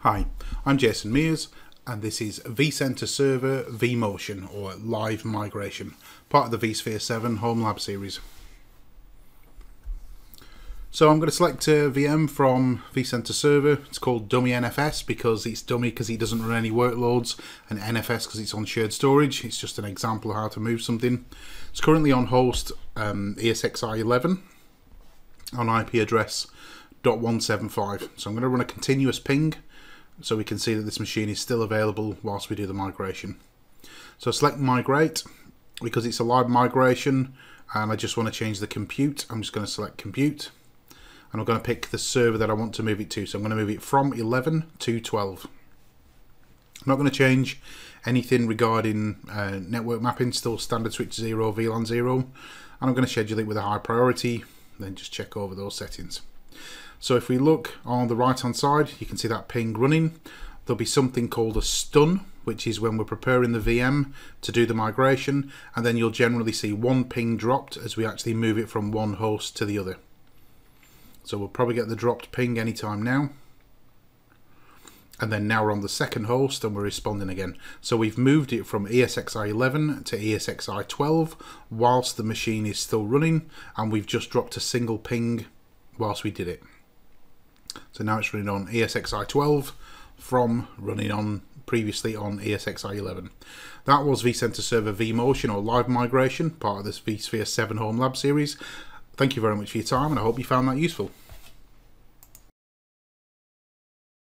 Hi, I'm Jason Meers and this is vCenter Server vMotion, or Live Migration, part of the vSphere 7 Home Lab series. So I'm going to select a VM from vCenter Server. It's called Dummy NFS because it's dummy because it doesn't run any workloads, and NFS because it's on shared storage. It's just an example of how to move something. It's currently on host ESXi 11 on IP address .175. So I'm going to run a continuous ping so we can see that this machine is still available whilst we do the migration. So select migrate. Because it's a live migration and I just want to change the compute, I'm just going to select compute, and I'm going to pick the server that I want to move it to. So I'm going to move it from 11 to 12. I'm not going to change anything regarding network mapping, still standard switch 0, VLAN 0, and I'm going to schedule it with a high priority, then just check over those settings. So if we look on the right hand side, you can see that ping running. There'll be something called a stun, which is when we're preparing the VM to do the migration, and then you'll generally see one ping dropped as we actually move it from one host to the other. So we'll probably get the dropped ping anytime now. And then now we're on the second host and we're responding again. So we've moved it from ESXi 11 to ESXi 12 whilst the machine is still running, and we've just dropped a single ping whilst we did it. So now it's running on ESXi 12 from running on previously on ESXi 11. That was vCenter Server vMotion, or Live Migration, part of this vSphere 7 Home Lab series. Thank you very much for your time, and I hope you found that useful.